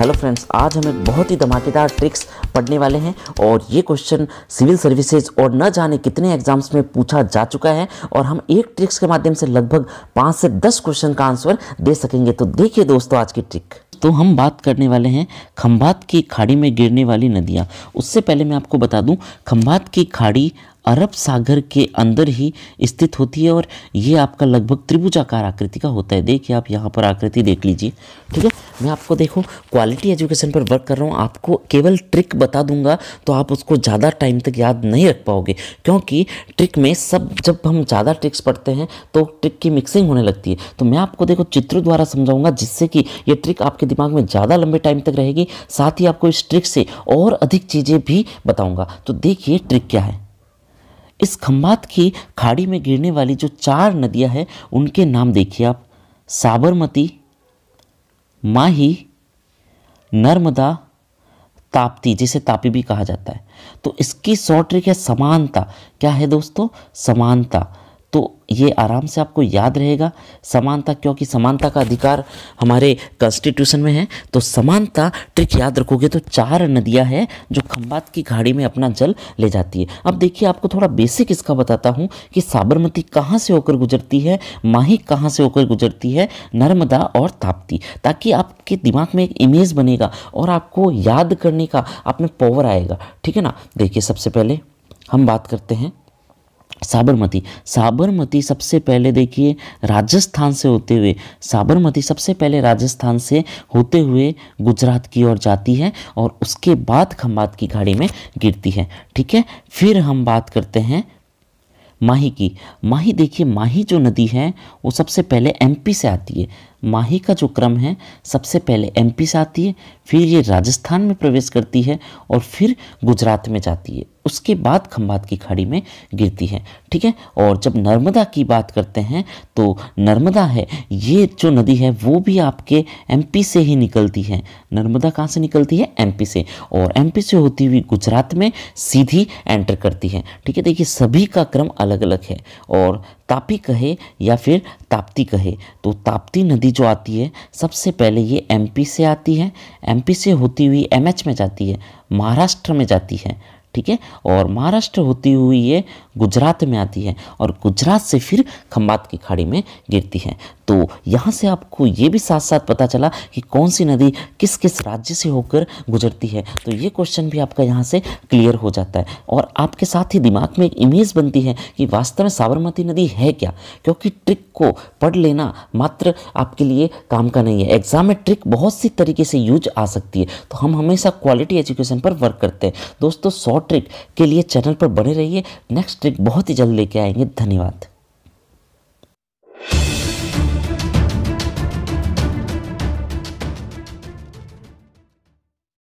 Hello friends, आज हम एक बहुत ही धमाकेदार ट्रिक्स पढ़ने वाले हैं और ये क्वेश्चन सिविल सर्विसेज और न जाने कितने एग्जाम्स में पूछा जा चुका है और हम एक ट्रिक्स के माध्यम से लगभग 5 से 10 क्वेश्चन का आंसर दे सकेंगे। तो देखिए दोस्तों, आज की ट्रिक तो हम बात करने वाले हैं खंभात की खाड़ी में गिरने वाली नदियाँ। उससे पहले मैं आपको बता दूँ, खंभात की खाड़ी अरब सागर के अंदर ही स्थित होती है और ये आपका लगभग त्रिभुजाकार आकृति का होता है। देखिए आप यहाँ पर आकृति देख लीजिए, ठीक है। मैं आपको देखो क्वालिटी एजुकेशन पर वर्क कर रहा हूँ, आपको केवल ट्रिक बता दूंगा तो आप उसको ज़्यादा टाइम तक याद नहीं रख पाओगे, क्योंकि ट्रिक में जब हम ज़्यादा ट्रिक्स पढ़ते हैं तो ट्रिक की मिक्सिंग होने लगती है। तो मैं आपको देखो चित्रों द्वारा समझाऊँगा, जिससे कि ये ट्रिक आपके दिमाग में ज़्यादा लंबे टाइम तक रहेगी। साथ ही आपको इस ट्रिक से और अधिक चीज़ें भी बताऊँगा। तो देखिए ट्रिक क्या है। इस खंभात की खाड़ी में गिरने वाली जो 4 नदियां हैं उनके नाम देखिए आप। साबरमती, माही, नर्मदा, ताप्ती, जिसे तापी भी कहा जाता है। तो इसकी शॉर्ट ट्रिक है समानता। क्या है दोस्तों? समानता। तो ये आराम से आपको याद रहेगा समानता, क्योंकि समानता का अधिकार हमारे कॉन्स्टिट्यूशन में है। तो समानता ट्रिक याद रखोगे तो 4 नदियां हैं जो खंभात की खाड़ी में अपना जल ले जाती है। अब देखिए आपको थोड़ा बेसिक इसका बताता हूँ कि साबरमती कहाँ से होकर गुजरती है, माही कहाँ से होकर गुजरती है, नर्मदा और ताप्ती, ताकि आपके दिमाग में एक इमेज बनेगा और आपको याद करने का आप में पावर आएगा, ठीक है ना। देखिए सबसे पहले हम बात करते हैं साबरमती। साबरमती सबसे पहले देखिए राजस्थान से होते हुए, साबरमती सबसे पहले राजस्थान से होते हुए गुजरात की ओर जाती है और उसके बाद खंभात की खाड़ी में गिरती है, ठीक है। फिर हम बात करते हैं माही की। माही देखिए, माही जो नदी है वो सबसे पहले एमपी से आती है। माही का जो क्रम है, सबसे पहले एमपी से आती है, फिर ये राजस्थान में प्रवेश करती है और फिर गुजरात में जाती है, उसके बाद खंभात की खाड़ी में गिरती है, ठीक है। और जब नर्मदा की बात करते हैं तो नर्मदा है, ये जो नदी है वो भी आपके एमपी से ही निकलती है। नर्मदा कहाँ से निकलती है? एमपी से, और एमपी से होती हुई गुजरात में सीधी एंटर करती है, ठीक है। देखिए सभी का क्रम अलग अलग है। और तापी कहे या फिर ताप्ती कहे तो ताप्ती नदी जो आती है सबसे पहले ये एमपी से आती है, एमपी से होती हुई एमएच में जाती है, महाराष्ट्र में जाती है, ठीक है। और महाराष्ट्र होती हुई ये गुजरात में आती है और गुजरात से फिर खंभात की खाड़ी में गिरती है। तो यहाँ से आपको ये भी साथ साथ पता चला कि कौन सी नदी किस किस राज्य से होकर गुजरती है। तो ये क्वेश्चन भी आपका यहाँ से क्लियर हो जाता है और आपके साथ ही दिमाग में एक इमेज बनती है कि वास्तव में साबरमती नदी है क्या, क्योंकि ट्रिक को पढ़ लेना मात्र आपके लिए काम का नहीं है। एग्जाम में ट्रिक बहुत सी तरीके से यूज आ सकती है। तो हम हमेशा क्वालिटी एजुकेशन पर वर्क करते हैं दोस्तों। शॉर्ट ट्रिक के लिए चैनल पर बने रहिए, नेक्स्ट ट्रिक बहुत ही जल्द लेके आएंगे। धन्यवाद।